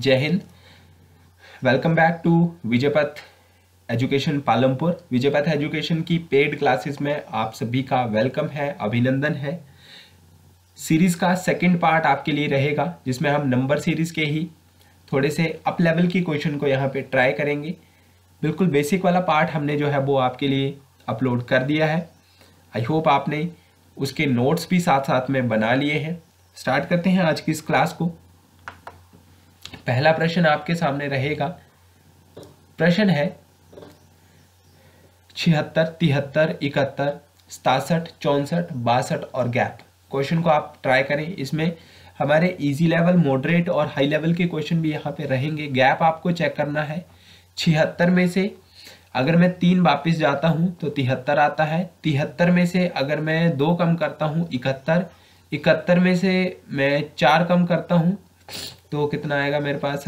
जय हिंद। Welcome back to Vijaypath education Palampur. Vijaypath education की पेड क्लासेस में आप सभी का वेलकम है, अभिनंदन है। सीरीज़ का सेकंड पार्ट आपके लिए रहेगा जिसमें हम नंबर सीरीज़ के ही थोड़े से अप लेवल की क्वेश्चन को यहाँ पे ट्राई करेंगे। बिल्कुल बेसिक वाला पार्ट हमने जो है वो आपके लिए अपलोड कर दिया है। आई होप आपने उसके नोट्स भी साथ साथ में बना लिए हैं। स्टार्ट करते हैं आज की इस क्लास को। पहला प्रश्न आपके सामने रहेगा, प्रश्न है 76, 73, 71, 67, 64, 62 और गैप। क्वेश्चन को आप ट्राई करें। इसमें हमारे इजी लेवल, मॉडरेट और हाई लेवल के क्वेश्चन भी यहाँ पे रहेंगे। गैप आपको चेक करना है। 76 में से अगर मैं 3 वापस जाता हूँ तो 73 आता है। 73 में से अगर मैं 2 कम करता हूँ 71। 71 में से मैं 4 कम करता हूँ तो कितना आएगा मेरे पास,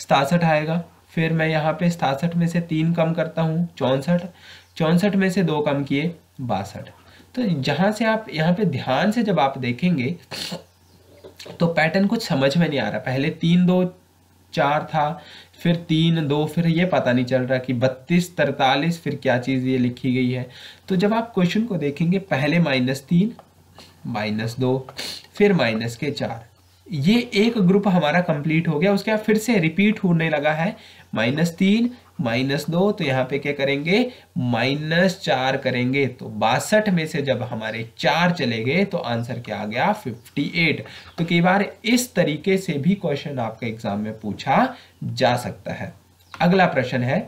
67 आएगा। फिर मैं यहाँ पे 67 में से 3 कम करता हूँ 64। 64 में से 2 कम किए 62। तो जहाँ से आप यहाँ पे ध्यान से जब आप देखेंगे तो पैटर्न कुछ समझ में नहीं आ रहा। पहले 3, 2, 4 था, फिर 3, 2, फिर ये पता नहीं चल रहा कि 32, 43, फिर क्या चीज़ ये लिखी गई है। तो जब आप क्वेश्चन को देखेंगे पहले -3, -2, फिर -4, ये एक ग्रुप हमारा कंप्लीट हो गया। उसके बाद फिर से रिपीट होने लगा है -3, -2, तो यहाँ पे क्या करेंगे -4 करेंगे। तो 62 में से जब हमारे 4 चले गए तो आंसर क्या आ गया, 58। तो कई बार इस तरीके से भी क्वेश्चन आपके एग्जाम में पूछा जा सकता है। अगला प्रश्न है,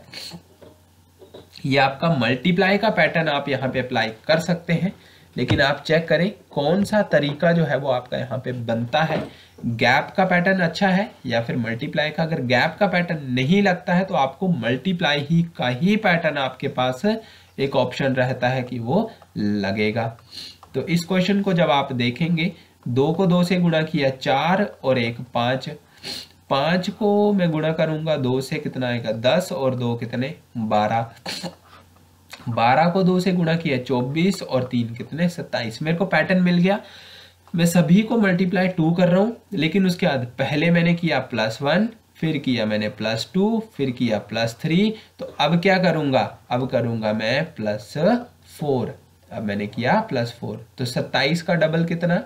ये आपका मल्टीप्लाई का पैटर्न आप यहाँ पे अप्लाई कर सकते हैं, लेकिन आप चेक करें कौन सा तरीका जो है वो आपका यहाँ पे बनता है। गैप का पैटर्न अच्छा है या फिर मल्टीप्लाई का। अगर गैप का पैटर्न नहीं लगता है तो आपको मल्टीप्लाई ही का ही पैटर्न आपके पास एक ऑप्शन रहता है कि वो लगेगा। तो इस क्वेश्चन को जब आप देखेंगे, 2 को 2 से गुणा किया 4 और 1, 5। 5 को मैं गुणा करूंगा 2 से, कितना आएगा 10 और 2 कितने 12। 12 को 2 से गुणा किया 24 और 3 कितने 27। मेरे को पैटर्न मिल गया। मैं सभी को मल्टीप्लाई 2 कर रहा हूँ, लेकिन उसके बाद पहले मैंने किया +1, फिर किया मैंने +2, फिर किया +3। तो अब क्या करूँगा, अब करूँगा मैं +4। अब मैंने किया +4। तो 27 का डबल कितना,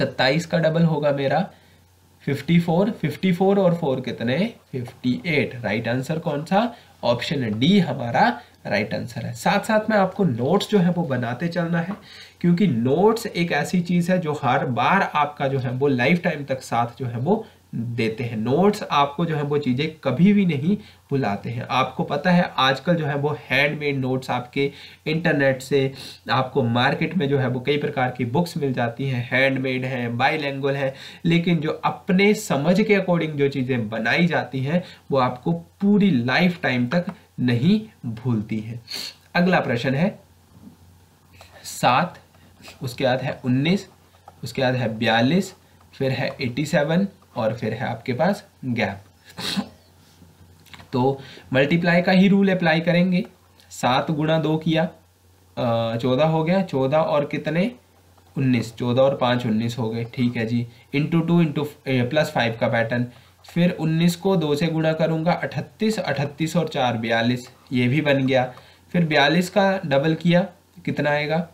27 का डबल होगा मेरा 54। 54 और 4 कितने 58। राइट आंसर कौन सा, ऑप्शन डी हमारा राइट आंसर है। साथ साथ में आपको नोट्स जो है वो बनाते चलना है, क्योंकि नोट्स एक ऐसी चीज़ है जो हर बार आपका जो है वो लाइफ टाइम तक साथ जो है वो देते हैं। नोट्स आपको जो है वो चीज़ें कभी भी नहीं भुलाते हैं। आपको पता है आजकल जो है वो हैंडमेड नोट्स आपके इंटरनेट से, आपको मार्केट में जो है वो कई प्रकार की बुक्स मिल जाती हैं, हैंडमेड हैं, बाईलैंग्वेज हैं, लेकिन जो अपने समझ के अकॉर्डिंग जो चीज़ें बनाई जाती हैं वो आपको पूरी लाइफ टाइम तक नहीं भूलती हैं। अगला प्रश्न है 7, उसके बाद है 19, उसके बाद है 42, फिर है 87 और फिर है आपके पास गैप। तो मल्टीप्लाई का ही रूल अप्लाई करेंगे। 7 गुणा 2 किया 14 हो गया। 14 और कितने 19। 14 और 5 19 हो गए, ठीक है जी। ×2 +5 का पैटर्न। फिर 19 को 2 से गुणा करूंगा 38। 38 और 4 42, ये भी बन गया। फिर 42 का डबल किया कितना आएगा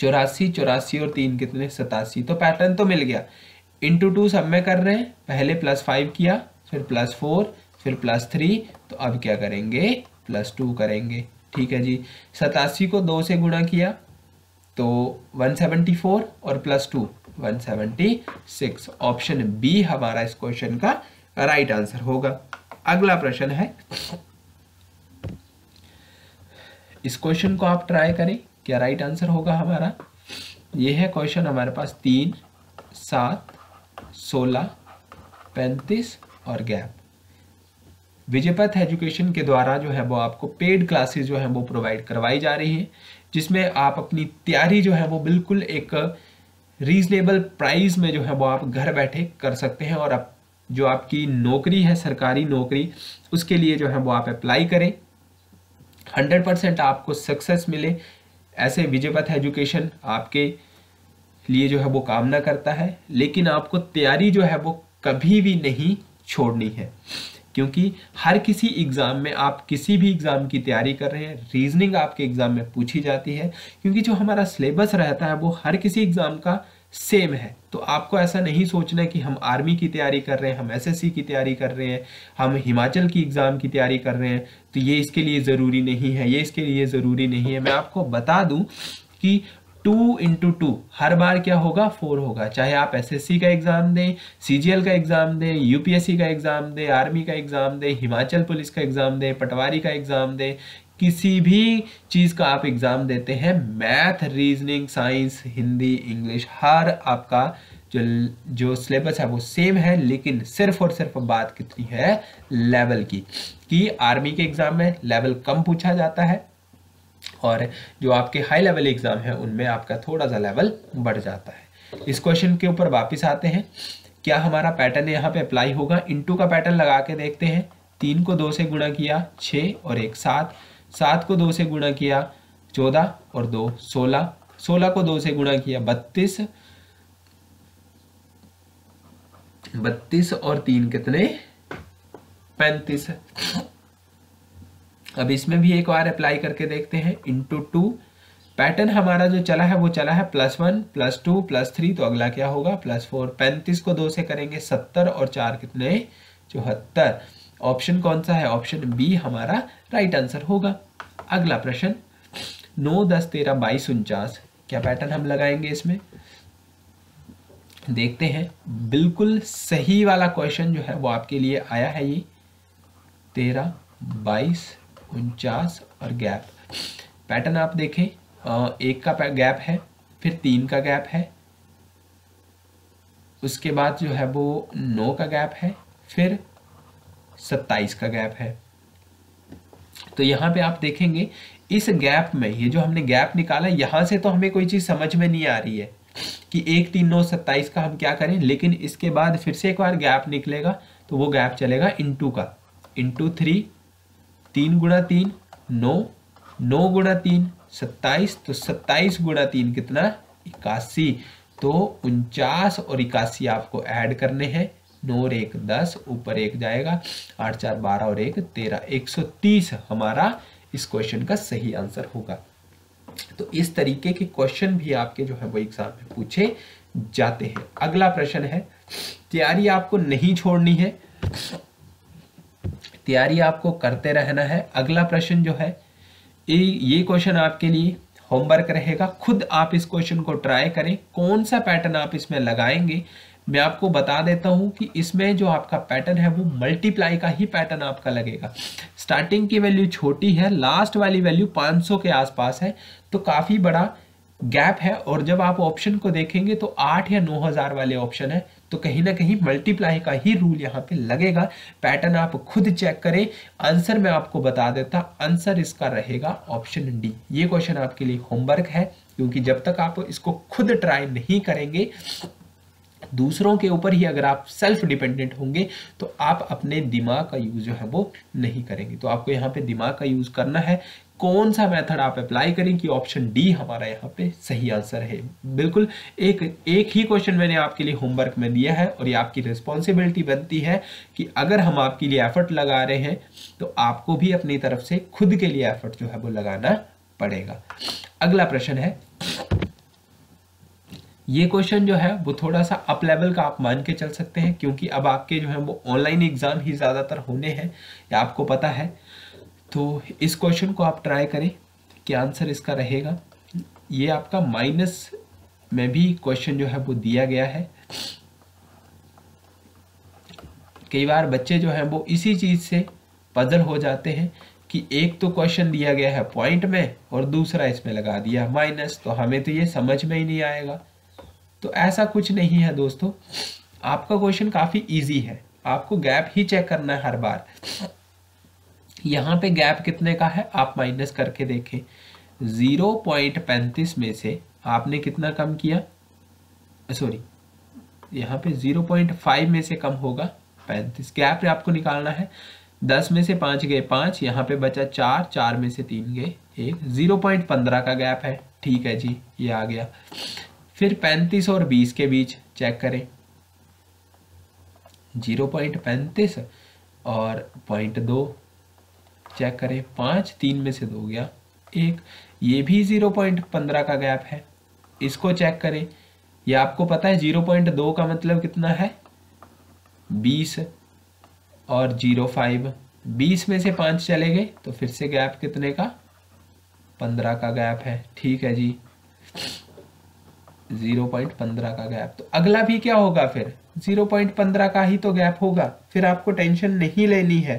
84। 84 और 3 कितने 87। तो पैटर्न तो मिल गया। ×2 सब में कर रहे हैं, पहले +5 किया, फिर +4, फिर +3। तो अब क्या करेंगे +2 करेंगे, ठीक है जी। 87 को 2 से गुणा किया तो 174 और +2 176। ऑप्शन बी हमारा इस क्वेश्चन का राइट आंसर होगा। अगला प्रश्न है, इस क्वेश्चन को आप ट्राई करें क्या राइट आंसर होगा हमारा। ये है क्वेश्चन हमारे पास 3, 7, 16, 35 और गैप। विजयपथ एजुकेशन के द्वारा जो है वो आपको पेड क्लासेस जो है वो प्रोवाइड करवाई जा रही है, जिसमें आप अपनी तैयारी जो है वो बिल्कुल एक रीजनेबल प्राइस में जो है वो आप घर बैठे कर सकते हैं। और आप जो आपकी नौकरी है, सरकारी नौकरी, उसके लिए जो है वो आप अप्लाई करें। 100% आपको सक्सेस मिले, ऐसे विजयपथ एजुकेशन आपके लिए जो है वो कामना करता है। लेकिन आपको तैयारी जो है वो कभी भी नहीं छोड़नी है, क्योंकि हर किसी एग्ज़ाम में आप किसी भी एग्ज़ाम की तैयारी कर रहे हैं, रीजनिंग आपके एग्ज़ाम में पूछी जाती है, क्योंकि जो हमारा सिलेबस रहता है वो हर किसी एग्ज़ाम का सेम है। तो आपको ऐसा नहीं सोचना है कि हम आर्मी की तैयारी कर रहे हैं, हम एसएससी की तैयारी कर रहे हैं, हम हिमाचल की एग्ज़ाम की तैयारी कर रहे हैं तो ये इसके लिए ज़रूरी नहीं है, ये इसके लिए ज़रूरी नहीं है। मैं आपको बता दूँ कि 2 into 2 हर बार क्या होगा, 4 होगा। चाहे आप एसएससी का एग्ज़ाम दें, सीजीएल का एग्ज़ाम दें, यूपीएससी का एग्ज़ाम दें, आर्मी का एग्ज़ाम दें, हिमाचल पुलिस का एग्ज़ाम दें, पटवारी का एग्ज़ाम दें, किसी भी चीज़ का आप एग्ज़ाम देते हैं, math, reasoning, science, Hindi, English, हर आपका जो सिलेबस है वो सेम है। लेकिन सिर्फ और सिर्फ बात कितनी है, लेवल की, कि आर्मी के एग्ज़ाम में लेवल कम पूछा जाता है और जो आपके हाई लेवल एग्ज़ाम है उनमें आपका थोड़ा सा लेवल बढ़ जाता है। इस क्वेश्चन के ऊपर वापस आते हैं, क्या हमारा पैटर्न यहाँ पे अप्लाई होगा। इनटू का पैटर्न लगा के देखते हैं। 3 को 2 से गुणा किया 6 और 1 7, 7 को 2 से गुणा किया 14 और 2 16, 16 को 2 से गुणा किया 32, 32 और 3 कितने 35। अब इसमें भी एक बार अप्लाई करके देखते हैं। इंटू 2 पैटर्न हमारा जो चला है वो चला है +1 +2 +3, तो अगला क्या होगा +4। 35 को 2 से करेंगे 70 और 4 कितने 74। ऑप्शन कौन सा है, ऑप्शन बी हमारा राइट आंसर होगा। अगला प्रश्न 9 10 13 22 49, क्या पैटर्न हम लगाएंगे इसमें, देखते हैं। बिल्कुल सही वाला क्वेश्चन जो है वो आपके लिए आया है ये 13 22 49 और गैप। पैटर्न आप देखें, 1 का गैप है, फिर 3 का गैप है, उसके बाद जो है वो 9 का गैप है, फिर 27 का गैप है। तो यहाँ पे आप देखेंगे इस गैप में, ये जो हमने गैप निकाला यहाँ से तो हमें कोई चीज़ समझ में नहीं आ रही है कि 1 3 9 27 का हम क्या करें। लेकिन इसके बाद फिर से एक बार गैप निकलेगा तो वो गैप चलेगा इनटू का। इनटू 3, 3 गुणा 3 9, 9 गुणा 3 27, तो 27 गुणा 3 कितना 81, तो 49 और 81 आपको ऐड करने हैं। 9 और 1 10, ऊपर 1 जाएगा, 8 4 12 और 1 13, 130 हमारा इस क्वेश्चन का सही आंसर होगा। तो इस तरीके के क्वेश्चन भी आपके जो है वो एग्जाम में पूछे जाते हैं। अगला प्रश्न है, तैयारी आपको नहीं छोड़नी है, तैयारी आपको करते रहना है। अगला प्रश्न जो है ये क्वेश्चन आपके लिए होमवर्क रहेगा, खुद आप इस क्वेश्चन को ट्राई करें। कौन सा पैटर्न आप इसमें लगाएंगे मैं आपको बता देता हूं कि इसमें जो आपका पैटर्न है वो मल्टीप्लाई का ही पैटर्न आपका लगेगा। स्टार्टिंग की वैल्यू छोटी है, लास्ट वाली वैल्यू 500 के आसपास है, तो काफ़ी बड़ा गैप है। और जब आप ऑप्शन को देखेंगे तो 8 या 9 हज़ार वाले ऑप्शन है, तो कहीं ना कहीं मल्टीप्लाई का ही रूल यहाँ पे लगेगा। पैटर्न आप खुद चेक करें। आंसर मैं आपको बता देता, आंसर इसका रहेगा ऑप्शन डी। ये क्वेश्चन आपके लिए होमवर्क है, क्योंकि जब तक आप इसको खुद ट्राई नहीं करेंगे, दूसरों के ऊपर ही अगर आप सेल्फ डिपेंडेंट होंगे तो आप अपने दिमाग का यूज़ जो है वो नहीं करेंगे। तो आपको यहाँ पे दिमाग का यूज़ करना है। कौन सा मेथड आप अप्लाई करें कि ऑप्शन डी हमारा यहाँ पे सही आंसर है। बिल्कुल एक ही क्वेश्चन मैंने आपके लिए होमवर्क में दिया है, और ये आपकी रिस्पॉन्सिबिलिटी बनती है कि अगर हम आपके लिए एफर्ट लगा रहे हैं तो आपको भी अपनी तरफ से खुद के लिए एफर्ट जो है वो लगाना पड़ेगा। अगला प्रश्न है, ये क्वेश्चन जो है वो थोड़ा सा अप लेवल का आप मान के चल सकते हैं, क्योंकि अब आपके जो है वो ऑनलाइन एग्ज़ाम ही ज़्यादातर होने हैं, या आपको पता है। तो इस क्वेश्चन को आप ट्राई करें कि आंसर इसका रहेगा। ये आपका माइनस में भी क्वेश्चन जो है वो दिया गया है। कई बार बच्चे जो हैं वो इसी चीज़ से पजल हो जाते हैं कि एक तो क्वेश्चन दिया गया है पॉइंट में और दूसरा इसमें लगा दिया माइनस, तो हमें तो ये समझ में ही नहीं आएगा। तो ऐसा कुछ नहीं है दोस्तों, आपका क्वेश्चन काफ़ी इजी है। आपको गैप ही चेक करना है हर बार। यहाँ पे गैप कितने का है आप माइनस करके देखें। 0.35 में से आपने कितना कम किया, सॉरी यहाँ पे 0.5 में से कम होगा 35। गैप आपको निकालना है। 10 में से 5 गए 5, यहाँ पे बचा 4, 4 में से 3 गए 1, 0.15 का गैप है। ठीक है जी, ये आ गया। फिर 35 और 20 के बीच चेक करें 0.35 और 0.2 चेक करें 5, 3 में से 2 गया 1, ये भी 0.15 का गैप है, इसको चेक करें। ये आपको पता है 0.2 का मतलब कितना है 20 और 0.5, 20 में से 5 चले गए तो फिर से गैप कितने का 15 का गैप है। ठीक है जी, 0.15 का गैप, तो अगला भी क्या होगा फिर 0.15 का ही तो गैप होगा, फिर आपको टेंशन नहीं लेनी है।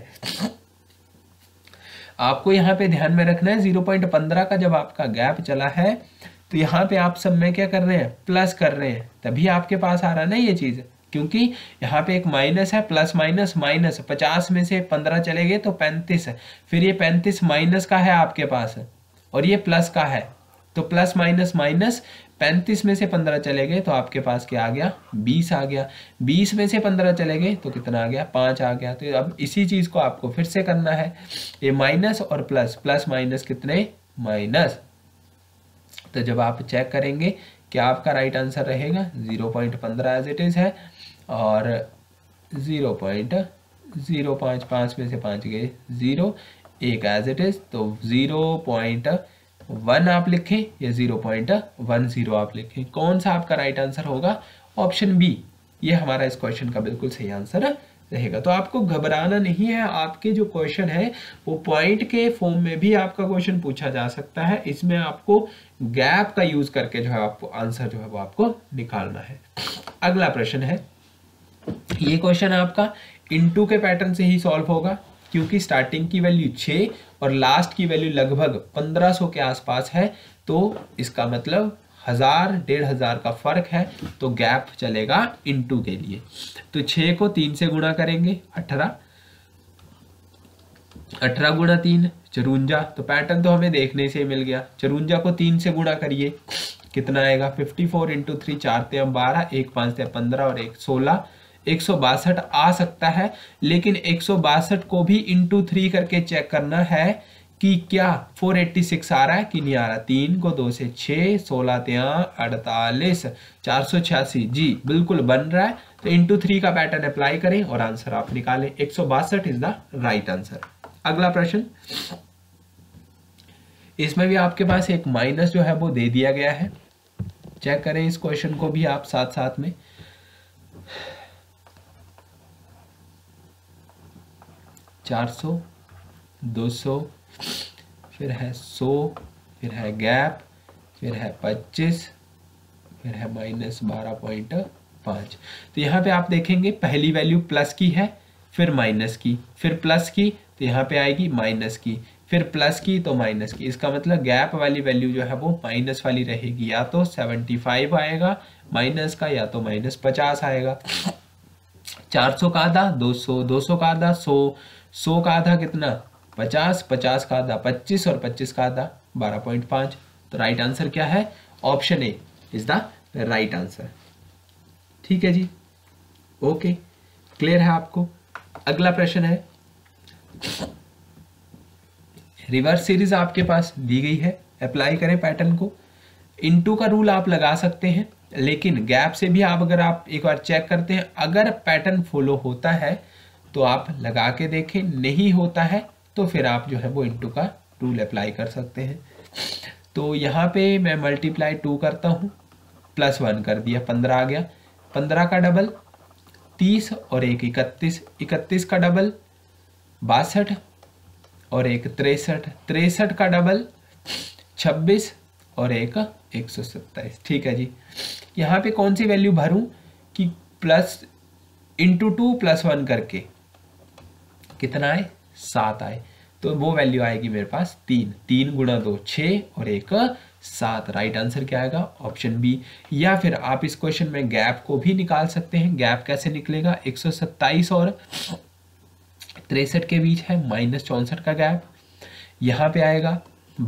आपको यहाँ पे ध्यान में रखना है 0.15 का जब आपका गैप चला है तो यहाँ पे आप सब में क्या कर रहे हैं प्लस कर रहे हैं, तभी आपके पास आ रहा ना ये चीज, क्योंकि यहाँ पे एक माइनस है, प्लस माइनस माइनस, 50 में से 15 चले गए तो 35 है, फिर ये 35 माइनस का है आपके पास और ये प्लस का है, तो प्लस माइनस माइनस, 35 में से 15 चले गए तो आपके पास क्या आ गया 20 आ गया, 20 में से 15 चले गए तो कितना आ गया 5 आ गया। तो अब इसी चीज को आपको फिर से करना है, ये माइनस और प्लस, प्लस माइनस कितने माइनस। तो जब आप चेक करेंगे क्या आपका राइट आंसर रहेगा 0.15 एज इट इज है और 0.055, 5 में से 5 गए 0, 1 एज इट इज, तो 0.1 आप लिखें या 0.10 आप लिखें, कौन सा आपका राइट आंसर होगा ऑप्शन बी, ये हमारा इस क्वेश्चन का बिल्कुल सही आंसर रहेगा। तो आपको घबराना नहीं है, आपके जो क्वेश्चन है वो पॉइंट के फॉर्म में भी आपका क्वेश्चन पूछा जा सकता है, इसमें आपको गैप का यूज करके जो है आपको आंसर जो है वो आपको निकालना है। अगला प्रश्न है, ये क्वेश्चन आपका इनटू के पैटर्न से ही सॉल्व होगा क्योंकि स्टार्टिंग की वैल्यू 6 और लास्ट की वैल्यू लगभग 1500 के आसपास है, तो इसका मतलब 1000-1500 का फर्क है, तो गैप चलेगा इनटू के लिए। तो 6 को 3 से गुणा करेंगे 18 गुणा 3 54, तो पैटर्न तो हमें देखने से मिल गया, 54 को 3 से गुणा करिए कितना आएगा 54 इंटू 3, 4 12, 1 5 15 और 1 16, 162 आ सकता है, लेकिन 162 को भी इंटू 3 करके चेक करना है कि क्या 486 आ रहा है कि नहीं आ रहा। 3 को 2 से 6, 16 3 48, 486 जी बिल्कुल बन रहा है, तो इंटू 3 का पैटर्न अप्लाई करें और आंसर आप निकालें, 162 इज द राइट आंसर। अगला प्रश्न, इसमें भी आपके पास एक माइनस जो है वो दे दिया गया है, चेक करें इस क्वेश्चन को भी आप साथ साथ में। $400, 200, फिर है 100, फिर है गैप, फिर है 25, फिर है -12.5। तो यहाँ पे आप देखेंगे पहली वैल्यू प्लस की है, फिर माइनस की, फिर प्लस की, तो यहाँ पे आएगी माइनस की, फिर प्लस की तो माइनस की, इसका मतलब गैप वाली वैल्यू जो है वो माइनस वाली रहेगी, या तो 75 आएगा माइनस का या तो -50 आएगा। 400 का आधा 200, 200 का आधा 100, 100 का आधा कितना 50, 50 का आधा 25 और 25 का आधा 12.5। तो राइट आंसर क्या है option A is the right answer. ठीक है जी, ओके, क्लियर है आपको। अगला प्रश्न है, रिवर्स सीरीज आपके पास दी गई है, अप्लाई करें पैटर्न को, इनटू का रूल आप लगा सकते हैं, लेकिन गैप से भी आप अगर आप एक बार चेक करते हैं, अगर पैटर्न फॉलो होता है तो आप लगा के देखें, नहीं होता है तो फिर आप जो है वो इनटू का रूल अप्लाई कर सकते हैं। तो यहाँ पे मैं मल्टीप्लाई 2 करता हूँ, +1 कर दिया 15 आ गया, 15 का डबल 30 और 1 31, 31 का डबल 62 और 1 63, 63 का डबल 26 और 1 127। ठीक है जी, यहाँ पे कौन सी वैल्यू भरूं कि प्लस इंटू 2 +1 करके कितना आए 7 आए, तो वो वैल्यू आएगी मेरे पास 3, 3 गुणा 2 6 और 1 7। राइट आंसर क्या आएगा ऑप्शन बी। या फिर आप इस क्वेश्चन में गैप को भी निकाल सकते हैं, गैप कैसे निकलेगा 127 और 63 के बीच है, -64 का गैप, यहाँ पे आएगा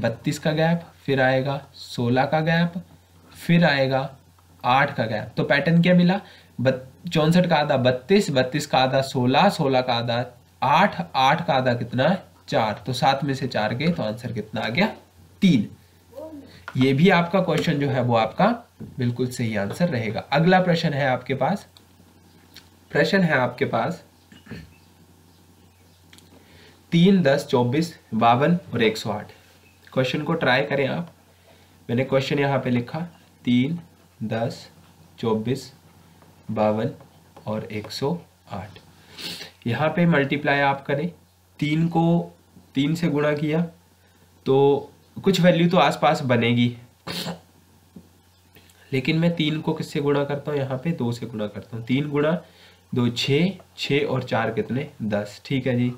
32 का गैप, फिर आएगा 16 का गैप, फिर आएगा 8 का गैप। तो पैटर्न क्या मिला 64 का आधा 32, 32 का आधा 16, 16 का आधा 8, 8 का आधा कितना 4, तो 7 में से 4 गए तो आंसर कितना आ गया 3। ये भी आपका क्वेश्चन जो है वो आपका बिल्कुल सही आंसर रहेगा। अगला प्रश्न है आपके पास, प्रश्न है आपके पास 3, 10, 24, 52 और 108। क्वेश्चन को ट्राई करें आप। मैंने क्वेश्चन यहाँ पे लिखा 3, 10, 24, 52 और 108। यहाँ पे मल्टीप्लाई आप करें, 3 को 3 से गुणा किया तो कुछ वैल्यू तो आसपास बनेगी, लेकिन मैं 3 को किससे गुणा करता हूँ, यहाँ पे 2 से गुणा करता हूँ। 3 गुणा 2 6 और 4 कितने 10, ठीक है जी।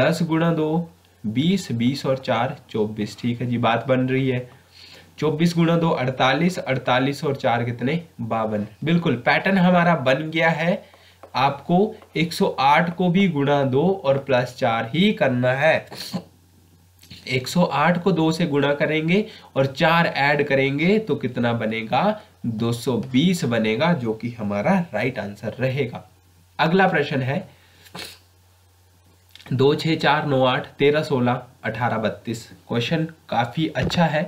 10 गुणा 2 20 20 और 4 24, ठीक है जी, बात बन रही है। 24 गुणा 2 48 48 और 4 कितने 52। बिल्कुल पैटर्न हमारा बन गया है। आपको 108 को भी गुणा 2 और +4 ही करना है। 108 को 2 से गुणा करेंगे और 4 ऐड करेंगे तो कितना बनेगा 220 बनेगा, जो कि हमारा राइट आंसर रहेगा। अगला प्रश्न है 2 6 4 9 8 13 16 18 32। क्वेश्चन काफी अच्छा है,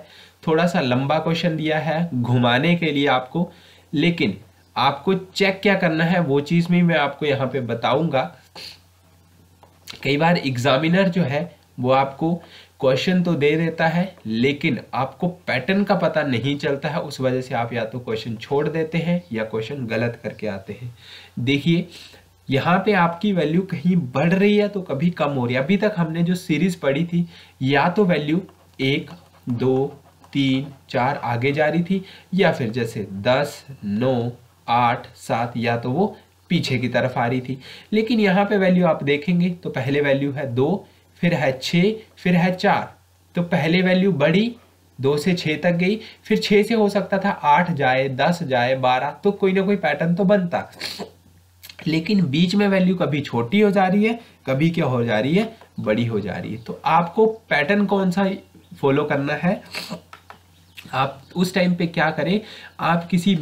थोड़ा सा लंबा क्वेश्चन दिया है घुमाने के लिए आपको, लेकिन आपको चेक क्या करना है वो चीज़ भी मैं आपको यहाँ पे बताऊंगा। कई बार एग्जामिनर जो है वो आपको क्वेश्चन तो दे देता है, लेकिन आपको पैटर्न का पता नहीं चलता है, उस वजह से आप या तो क्वेश्चन छोड़ देते हैं या क्वेश्चन गलत करके आते हैं। देखिए यहाँ पे आपकी वैल्यू कहीं बढ़ रही है तो कभी कम हो रही है। अभी तक हमने जो सीरीज पढ़ी थी या तो वैल्यू 1 2 3 4 आगे जा रही थी, या फिर जैसे 10 9 8 7 या तो वो पीछे की तरफ आ रही थी। लेकिन यहाँ पे वैल्यू आप देखेंगे तो पहले वैल्यू है 2, फिर है 6, फिर है 4। तो पहले वैल्यू बढ़ी 2 से 6 तक गई, फिर 6 से हो सकता था 8 जाए, 10 जाए, 12, तो कोई ना कोई पैटर्न तो बनता। लेकिन बीच में वैल्यू कभी छोटी हो जा रही है, कभी क्या हो जा रही है बड़ी हो जा रही है। तो आपको पैटर्न कौन सा फॉलो करना है, आप उस टाइम पे क्या करें, आप किसी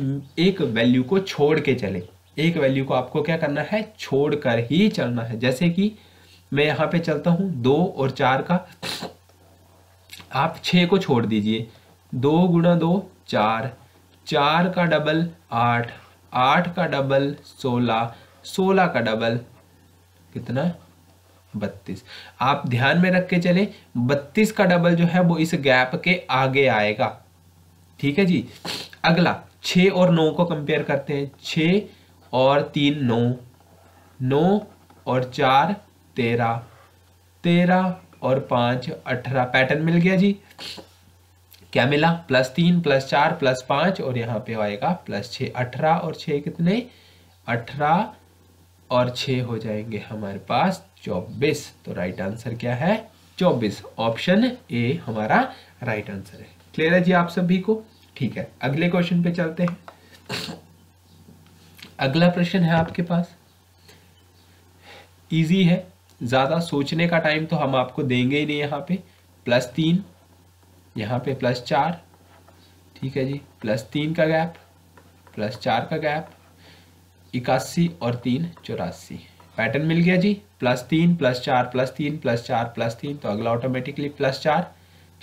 एक वैल्यू को छोड़ के चलें। एक वैल्यू को आपको क्या करना है, छोड़ कर ही चलना है। जैसे कि मैं यहाँ पे चलता हूँ 2 और 4 का, आप 6 को छोड़ दीजिए। 2 गुणा 2 4, 4 का डबल 8, 8 का डबल 16, 16 का डबल कितना 32। आप ध्यान में रख के चले 32 का डबल जो है वो इस गैप के आगे आएगा, ठीक है जी। अगला 6 और 9 को कंपेयर करते हैं। 6 और 3 9, 9 और 4 13, 13 और 5 18। पैटर्न मिल गया जी, क्या मिला +3 +4 +5 और यहाँ पे आएगा +6। 18 और 6 कितने 18 और 6 हो जाएंगे हमारे पास 24। तो राइट आंसर क्या है 24। ऑप्शन ए हमारा राइट आंसर है। क्लियर है जी आप सभी को, ठीक है। अगले क्वेश्चन पे चलते हैं। अगला प्रश्न है आपके पास, इजी है, ज्यादा सोचने का टाइम तो हम आपको देंगे ही नहीं। यहाँ पे +3, यहाँ पे +4, ठीक है जी। +3 का गैप, +4 का गैप, 81 और 3 84। पैटर्न मिल गया जी, +3 +4 +3 +4 +3। तो अगला ऑटोमेटिकली +4,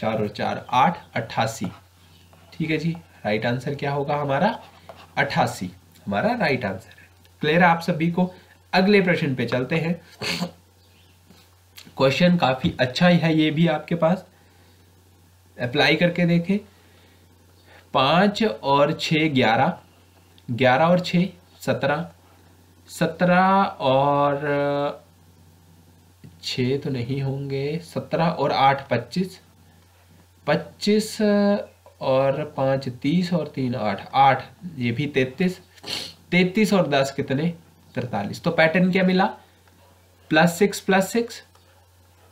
4 और 4 8 88, ठीक है जी। राइट आंसर क्या होगा हमारा 88 हमारा राइट आंसर है। क्लियर है आप सभी को। अगले प्रश्न पे चलते हैं। क्वेश्चन काफी अच्छा ही है, ये भी आपके पास अप्लाई करके देखें। 5 और 6 11, 11 और 6 17, 17 और 6 तो नहीं होंगे, 17 और 8 25, 25 और 5 30 और 3 8, 8 ये भी 33, 33 और 10 कितने 43। तो पैटर्न क्या मिला +6 +6,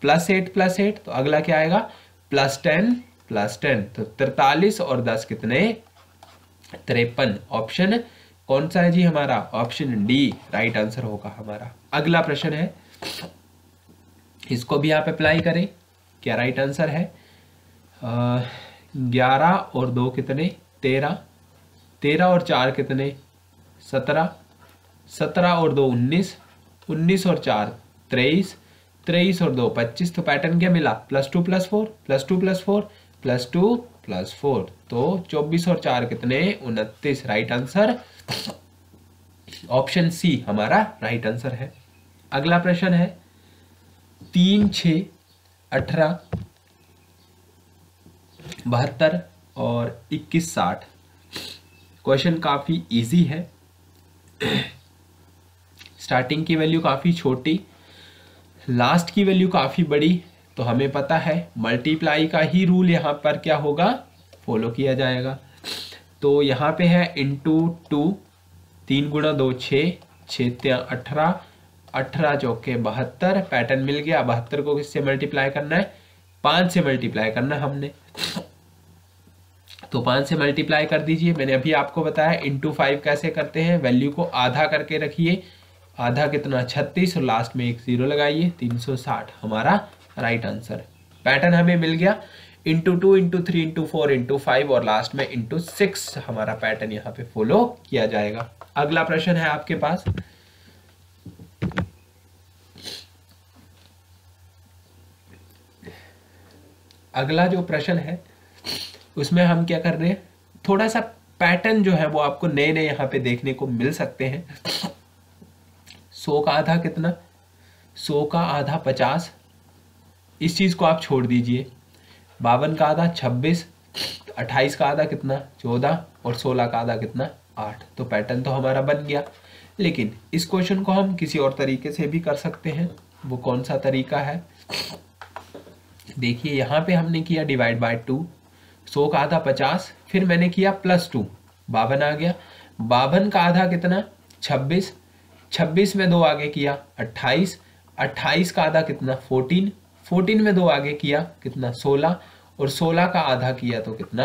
+8 +8, तो अगला क्या आएगा +10 +10। तो 43 और 10 कितने 53। ऑप्शन कौन सा है जी हमारा, ऑप्शन डी राइट आंसर होगा हमारा। अगला प्रश्न है, इसको भी आप अप्लाई करें, क्या राइट आंसर है 11 और 2 कितने 13, 13 और 4 कितने 17, 17 और 2 19, 19 और 4 23, 23 और 2 25। तो पैटर्न क्या मिला +2 +4 +2 +4 +2 प्लस 4, तो 24 और 4 कितने 29। राइट आंसर ऑप्शन सी हमारा राइट आंसर है। अगला प्रश्न है 3, 6, 18, 72 और 21, 60। क्वेश्चन काफी इजी है, स्टार्टिंग की वैल्यू काफी छोटी, लास्ट की वैल्यू काफी बड़ी, तो हमें पता है मल्टीप्लाई का ही रूल यहाँ पर क्या होगा फॉलो किया जाएगा। तो यहाँ पे है इंटू 2, 3 गुणा 2 6, 6 त्या 18, 18 चौके 72। पैटर्न मिल गया। 72 को किससे मल्टीप्लाई करना है 5 से मल्टीप्लाई करना हमने, तो 5 से मल्टीप्लाई कर दीजिए। मैंने अभी आपको बताया इंटू 5 कैसे करते हैं, वैल्यू को आधा करके रखिए, आधा कितना 36 और लास्ट में एक 0 लगाइए, 360 हमारा राइट आंसर। पैटर्न हमें मिल गया इंटू 2 इंटू 3 इंटू 4 इंटू 5 और लास्ट में इंटू 6 हमारा पैटर्न यहाँ पे फॉलो किया जाएगा। अगला प्रश्न है आपके पास उसमें हम क्या कर रहे हैं, थोड़ा सा पैटर्न जो है वो आपको नए नए यहाँ पे देखने को मिल सकते हैं। 100 का आधा कितना 100 का आधा 50, इस चीज को आप छोड़ दीजिए। 52 का आधा 26, 28 का आधा कितना 14 और 16 का आधा कितना 8। तो पैटर्न तो हमारा बन गया, लेकिन इस क्वेश्चन को हम किसी और तरीके से भी कर सकते हैं। वो कौन सा तरीका है देखिए, यहाँ पे हमने किया डिवाइड बाय 2, 100 का आधा 50, फिर मैंने किया प्लस 2, 52 आ गया। 52 का आधा कितना 26, 26 में 2 आगे किया 28, 28 का आधा कितना 14, 14 में 2 आगे किया कितना 16 और 16 का आधा किया तो कितना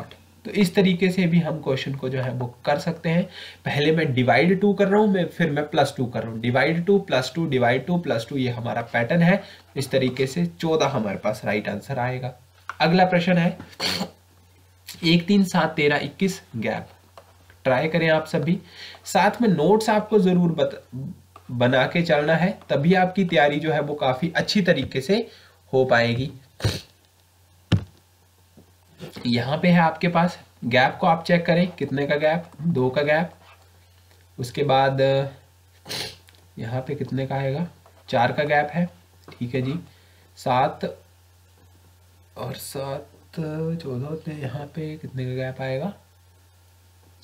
8। तो इस तरीके से भी हम क्वेश्चन को जो है वो कर सकते हैं। पहले मैं डिवाइड 2 कर रहा हूँ, फिर मैं प्लस 2 कर रहा हूँ, डिवाइड 2 प्लस 2 डिवाइड 2 प्लस 2, ये हमारा पैटर्न है। इस तरीके से 14 हमारे पास राइट आंसर आएगा। अगला प्रश्न है 1, 3, 7, 13, 21 गैप। ट्राई करें आप सभी, साथ में नोट्स आपको जरूर बना के चलना है, तभी आपकी तैयारी जो है वो काफी अच्छी तरीके से हो पाएगी। यहाँ पे है आपके पास गैप को आप चेक करें, कितने का गैप 2 का गैप, उसके बाद यहाँ पे कितने का आएगा 4 का गैप है, ठीक है जी। 7 और 7 14 होते हैं, यहाँ पे कितने का गैप आएगा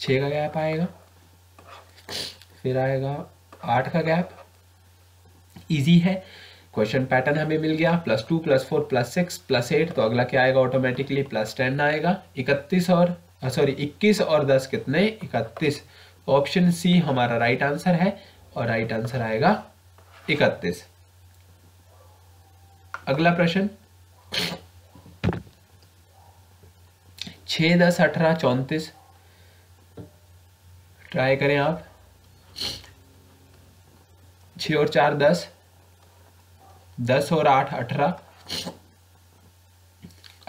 6 का गैप आएगा, फिर आएगा 8 का गैप। इजी है क्वेश्चन, पैटर्न हमें मिल गया प्लस 2 प्लस 4 प्लस 6 प्लस 8, तो अगला क्या आएगा ऑटोमेटिकली प्लस 10 आएगा। 21 और 10 कितने 31, ऑप्शन सी हमारा राइट आंसर है और राइट आंसर आएगा 31। अगला प्रश्न 6, 10, 18, 34। ट्राई करें आप, 6 और 4 10, 10 और 8 18,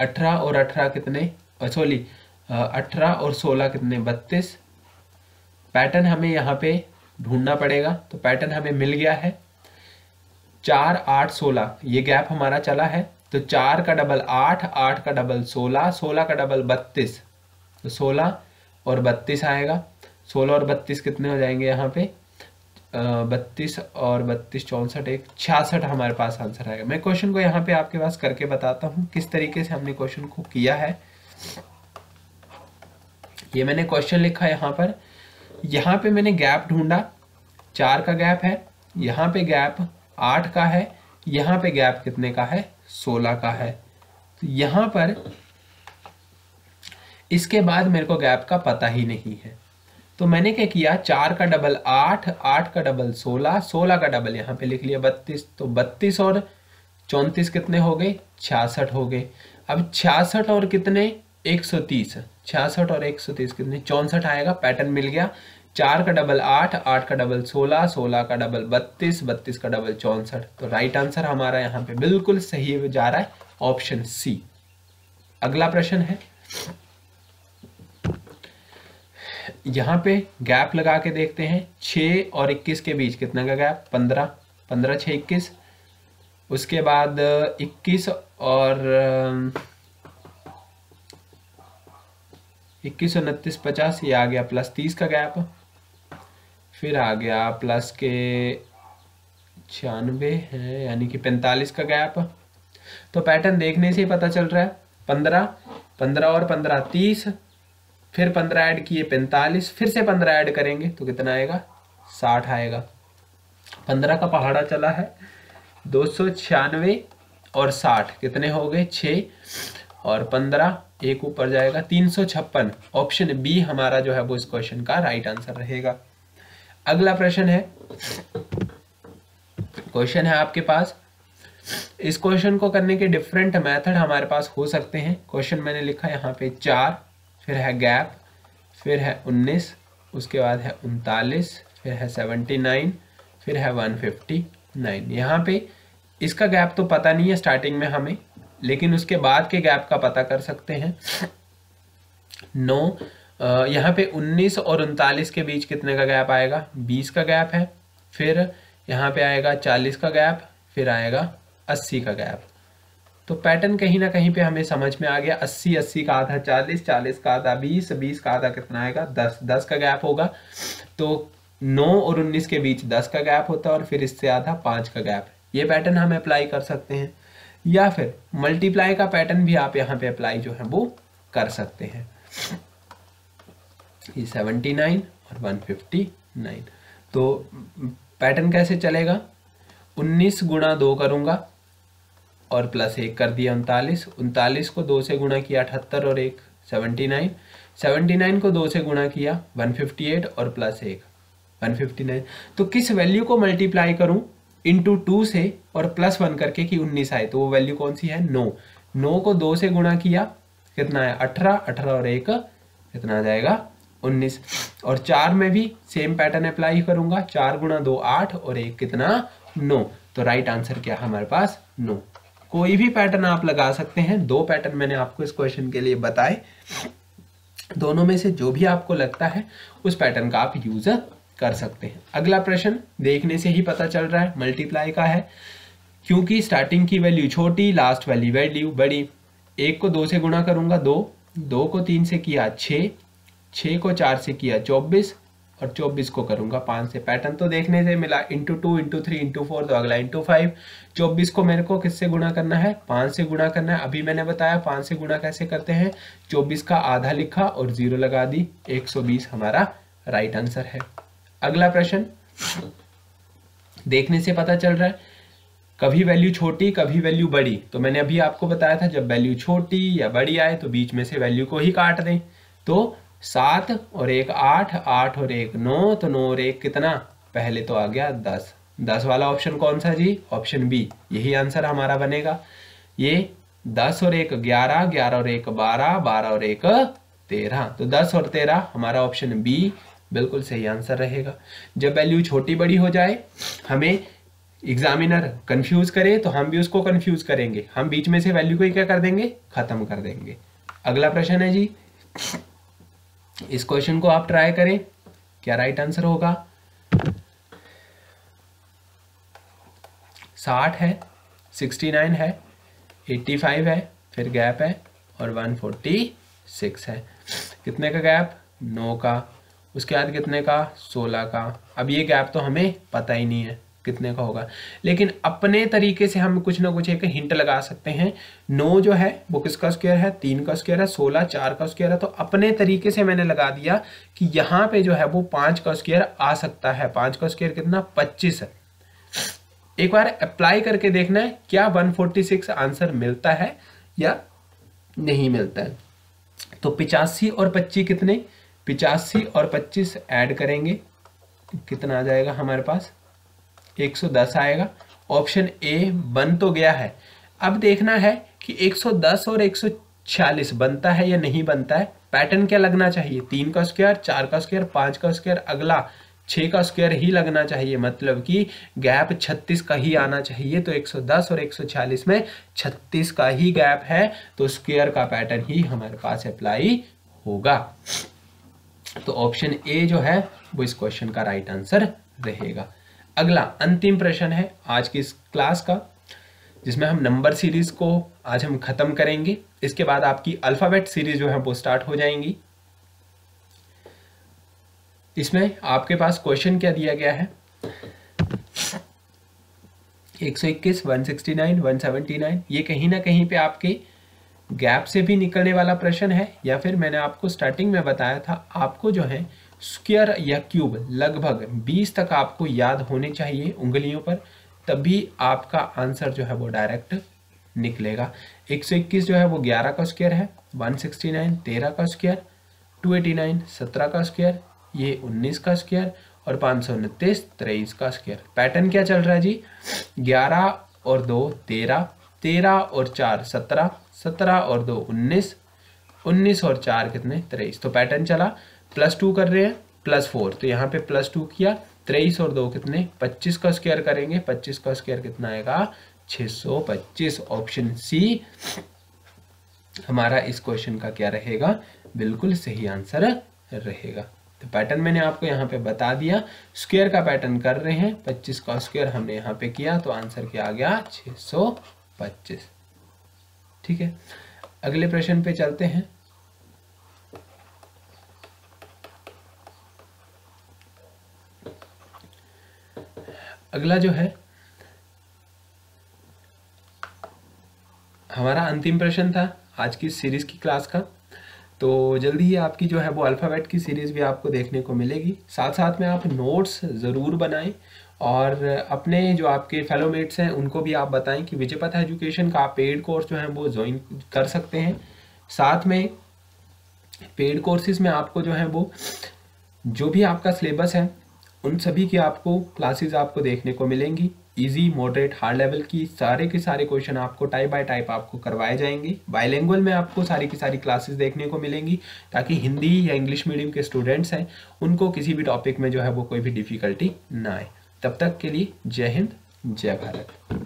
18 और 18 कितने 18 और 16 कितने 32। पैटर्न हमें यहाँ पे ढूंढना पड़ेगा, तो पैटर्न हमें मिल गया है 4 8 16, ये गैप हमारा चला है, तो 4 का डबल 8, 8 का डबल 16, 16 का डबल 32, तो 16 और 32 आएगा। 16 और 32 कितने हो जाएंगे यहाँ पे 32 और 32 64, एक 66 हमारे पास आंसर आएगा। मैं क्वेश्चन को यहाँ पे आपके पास करके बताता हूँ किस तरीके से हमने क्वेश्चन को किया है। ये मैंने क्वेश्चन लिखा यहाँ पर, यहाँ पे मैंने गैप ढूंढा, 4 का गैप है, यहाँ पे गैप 8 का है, यहाँ पे गैप कितने का है 16 का है। तो यहाँ पर इसके बाद मेरे को गैप का पता ही नहीं है, तो मैंने क्या किया 4 का डबल 8, 8 का डबल 16, 16 का डबल यहाँ पे लिख लिया 32, तो 32 और 34 कितने हो गए 66 हो गए। अब 66 और कितने 130, 66 और 130 कितने 64 आएगा। पैटर्न मिल गया 4 का डबल 8, 8 का डबल 16, 16 का डबल 32, 32 का डबल 64, तो राइट आंसर हमारा यहाँ पे बिल्कुल सही जा रहा है ऑप्शन सी। अगला प्रश्न है, यहाँ पे गैप लगा के देखते हैं 6 और 21 के बीच कितने का गैप 15, 15 6 21, उसके बाद 21 और 21, 29, 50 ये आ गया प्लस 30 का गैप, फिर आ गया प्लस के 96 है यानी कि 45 का गैप। तो पैटर्न देखने से ही पता चल रहा है 15, 15 और 15 30, फिर 15 ऐड किए 45, फिर से 15 ऐड करेंगे तो कितना आएगा 60 आएगा। 15 का पहाड़ा चला है 296 और 60 कितने हो गए 6 और 15 एक ऊपर जाएगा 356। ऑप्शन बी हमारा जो है वो इस क्वेश्चन का राइट आंसर रहेगा। अगला प्रश्न है, क्वेश्चन है आपके पास, इस क्वेश्चन को करने के डिफरेंट मेथड हमारे पास हो सकते हैं। क्वेश्चन मैंने लिखा यहाँ पे 4, फिर है गैप, फिर है 19, उसके बाद है 39, फिर है 79, फिर है 159। यहाँ पे इसका गैप तो पता नहीं है स्टार्टिंग में हमें, लेकिन उसके बाद के गैप का पता कर सकते हैं। 9, यहाँ पे 19 और 39 के बीच कितने का गैप आएगा 20 का गैप है, फिर यहाँ पे आएगा 40 का गैप, फिर आएगा 80 का गैप। तो पैटर्न कहीं ना कहीं पे हमें समझ में आ गया। 80 का आधा 40, 40 का आधा 20, 20 का आधा कितना आएगा 10, 10 का गैप होगा। तो 9 और 19 के बीच 10 का गैप होता है और फिर इससे आधा 5 का गैप। ये पैटर्न हम अप्लाई कर सकते हैं, या फिर मल्टीप्लाई का पैटर्न भी आप यहाँ पे अप्लाई जो है वो कर सकते हैं। ये 79 और 159। तो पैटर्न कैसे चलेगा, 19 गुणा 2 करूंगा और प्लस 1 कर दिया 39, 39 को 2 से गुणा किया 78 और 1 79, 79 को 2 से गुणा किया 158 और प्लस 1 159। तो किस वैल्यू को मल्टीप्लाई करूं इंटू 2 से और प्लस 1 करके कि 19 आए, तो वो वैल्यू कौन सी है 9, 9 को 2 से गुणा किया कितना है 18, 18 और 1 कितना आ जाएगा 19। और 4 में भी सेम पैटर्न अप्लाई करूंगा, 4 गुणा 2 8 और 1 कितना 9। तो राइट आंसर क्या है हमारे पास 9। कोई भी पैटर्न आप लगा सकते हैं, 2 पैटर्न मैंने आपको इस क्वेश्चन के लिए बताए, दोनों में से जो भी आपको लगता है उस पैटर्न का आप यूज कर सकते हैं। अगला प्रश्न देखने से ही पता चल रहा है मल्टीप्लाई का है, क्योंकि स्टार्टिंग की वैल्यू छोटी, लास्ट वाली वैल्यू बड़ी। 1 को 2 से गुणा करूंगा 2, 2 को 3 से किया 6, 6 को 4 से किया 24 और 24 को करूंगा 5 से। पैटर्न तो देखने से मिला इंटू 2 इंटू 3 इंटू 4 तो अगला इंटू 5। 24 को मेरे को किससे गुणा करना है 5 से गुणा करना है। अभी मैंने बताया 5 से गुणा कैसे करते हैं, 24 का आधा लिखा और 0 लगा दी। 120 हमारा राइट आंसर है। अगला प्रश्न देखने से पता चल रहा है कभी वैल्यू छोटी कभी वैल्यू बड़ी। तो मैंने अभी आपको बताया था जब वैल्यू छोटी या बड़ी आए तो बीच में से वैल्यू को ही काट दें। तो 7 और 1 8, 8 और 1 9, तो 9 और 1 कितना पहले तो आ गया 10। 10 वाला ऑप्शन कौन सा जी, ऑप्शन बी, यही आंसर हमारा बनेगा। ये 10 और 1 11, 11 और 1 12, 12 और 1 13। तो 10 और 13 हमारा ऑप्शन बी बिल्कुल सही आंसर रहेगा। जब वैल्यू छोटी बड़ी हो जाए हमें एग्जामिनर कंफ्यूज करे तो हम भी उसको कंफ्यूज करेंगे, हम बीच में से वैल्यू को ही क्या कर देंगे खत्म कर देंगे। अगला प्रश्न है जी, इस क्वेश्चन को आप ट्राई करें, क्या राइट आंसर होगा 60 है, 69 है, 85 है, फिर गैप है और 146 है। कितने का गैप 9 का, उसके बाद कितने का 16 का। अब ये गैप तो हमें पता ही नहीं है कितने का होगा, लेकिन अपने तरीके से हम कुछ ना कुछ एक हिंट लगा सकते हैं। 9 जो है वो किसका स्क्वायर है 3 का स्क्वायर है, 16 4 का स्क्वायर है। तो अपने तरीके से मैंने लगा दिया कि यहाँ पे जो है वो 5 का स्क्वायर आ सकता है। 5 का स्क्वायर कितना 25 है। एक बार अप्लाई करके देखना है क्या 146 आंसर मिलता है या नहीं मिलता है। तो 85 और 25 कितने, 85 और 25 ऐड करेंगे कितना आ जाएगा हमारे पास 110 आएगा। ऑप्शन ए बन तो गया है, अब देखना है कि 110 और 146 बनता है या नहीं बनता है। पैटर्न क्या लगना चाहिए 3 का स्क्वायर, 4 का स्क्वायर, 5 का स्क्वायर, अगला 6 का स्क्वायर ही लगना चाहिए, मतलब कि गैप 36 का ही आना चाहिए। तो 110 और 146 में 36 का ही गैप है, तो स्क्वायर का पैटर्न ही हमारे पास अप्लाई होगा। तो ऑप्शन ए जो है वो इस क्वेश्चन का राइट आंसर रहेगा। अगला अंतिम प्रश्न है आज की इस क्लास का, जिसमें हम नंबर सीरीज को आज हम खत्म करेंगे। इसके बाद आपकी अल्फाबेट सीरीज जो है वो स्टार्ट हो जाएंगी। इसमें आपके पास क्वेश्चन क्या दिया गया है 121, 169, 179, ये कहीं ना कहीं पे आपके गैप से भी निकलने वाला प्रश्न है, या फिर मैंने आपको स्टार्टिंग में बताया था आपको जो है स्क्वायर या क्यूब लगभग 20 तक आपको याद होने चाहिए उंगलियों पर, तभी आपका आंसर जो है वो डायरेक्ट निकलेगा। 121 जो है वो 11 का स्क्वायर है, 169 13 का स्क्वायर, 289 17 का स्क्वायर, ये 19 का स्क्वायर और 529 23 का स्क्वायर। पैटर्न क्या चल रहा है जी, 11 और 2 13, 13 और 4 17, 17 और 2 19, 19 और 4 कितने 23। तो पैटर्न चला, प्लस 2 कर रहे हैं प्लस 4, तो यहाँ पे प्लस 2 किया, 23 और 2 कितने 25 का स्क्वायर करेंगे, 25 का स्क्वायर कितना आएगा 625। ऑप्शन सी हमारा इस क्वेश्चन का क्या रहेगा, बिल्कुल सही आंसर रहेगा। तो पैटर्न मैंने आपको यहाँ पे बता दिया, स्क्वायर का पैटर्न कर रहे हैं, 25 का स्क्वायर हमने यहाँ पे किया तो आंसर क्या आ गया 625। ठीक है, अगले प्रश्न पे चलते हैं। अगला जो है हमारा अंतिम प्रश्न था आज की सीरीज की क्लास का, तो जल्दी ही आपकी जो है वो अल्फ़ाबेट की सीरीज़ भी आपको देखने को मिलेगी। साथ साथ में आप नोट्स ज़रूर बनाएं और अपने जो आपके फेलोमेट्स हैं उनको भी आप बताएं कि विजयपथ एजुकेशन का आप पेड कोर्स जो है वो ज्वाइन कर सकते हैं। साथ में पेड कोर्सेज़ में आपको जो है वो जो भी आपका सिलेबस है उन सभी की आपको क्लासेज आपको देखने को मिलेंगी। इजी, मॉडरेट, हार्ड लेवल की सारे के सारे क्वेश्चन आपको टाइप बाय टाइप आपको करवाए जाएंगे। बाइलिंगुअल में आपको सारी की सारी क्लासेस देखने को मिलेंगी ताकि हिंदी या इंग्लिश मीडियम के स्टूडेंट्स हैं उनको किसी भी टॉपिक में जो है वो कोई भी डिफिकल्टी ना आए। तब तक के लिए जय हिंद, जय भारत।